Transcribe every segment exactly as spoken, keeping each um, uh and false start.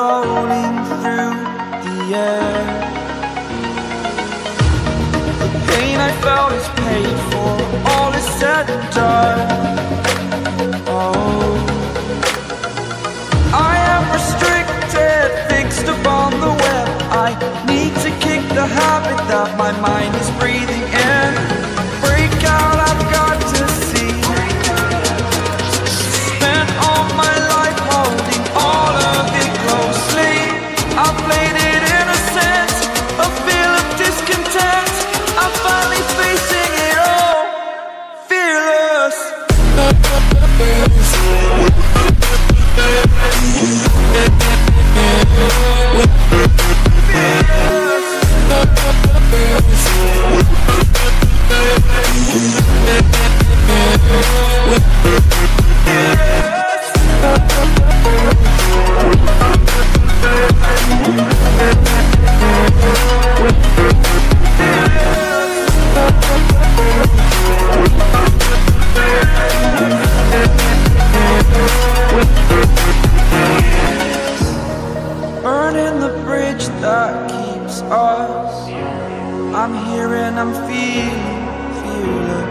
floating through the air. The pain I felt is paid for, all is said and done. Oh, I am restricted, fixed upon the web. I need to kick the habit that my mind is breathing in. Break out, I've got to see. Spent all my life holding all of it closely. I played it innocent, a feel of discontent. I'm finally facing it all, fearless. That keeps us. I'm here and I'm feeling, feeling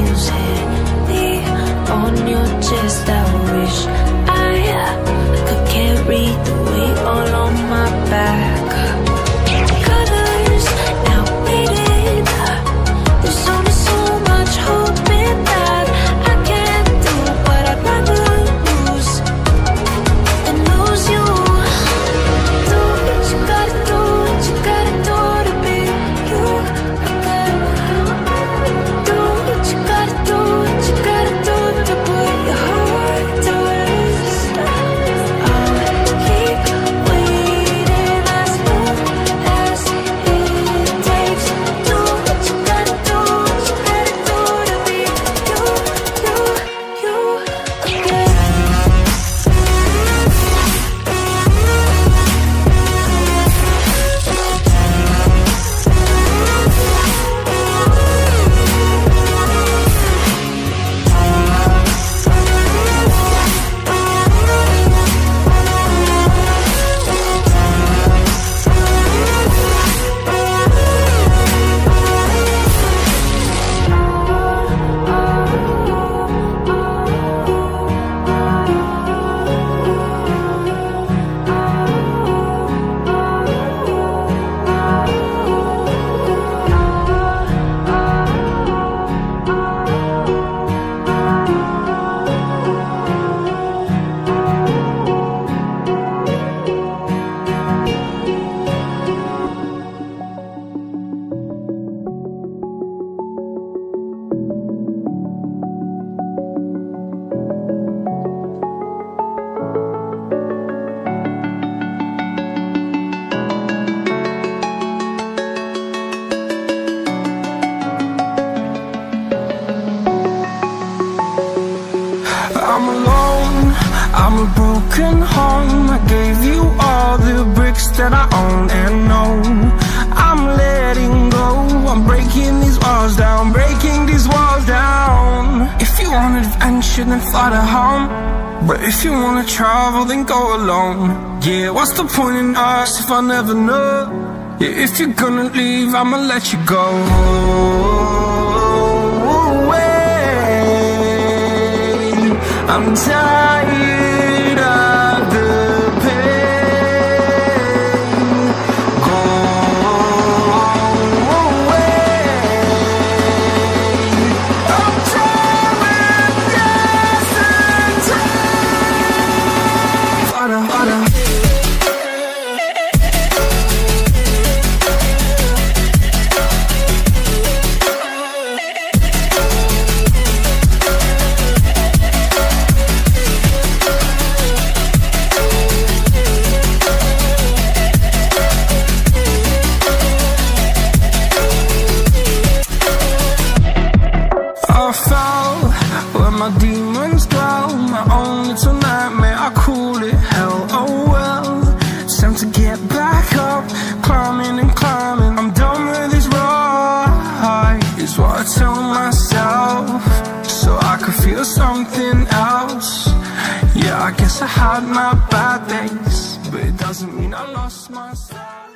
Feels heavy on your chest. I wish I could carry the weight all on my back. Colors now faded. There's only so much hope in that. I can't do what I'd rather lose. broken home. I gave you all the bricks that I own and know. I'm letting go, I'm breaking these walls down, breaking these walls down. If you want adventure, then fly to home. But if you wanna travel, then go alone. Yeah, what's the point in us if I never know? Yeah, if you're gonna leave, I'ma let you go. I'm tired of the pain. Go away. I'm tired of yesterday. Harder, harder. I fell where my demons go. My own little nightmare, I call it hell. Oh well, it's time to get back up. Climbing and climbing, I'm done with this ride, is what I tell myself, so I could feel something else. Yeah, I guess I had my bad days, but it doesn't mean I lost myself.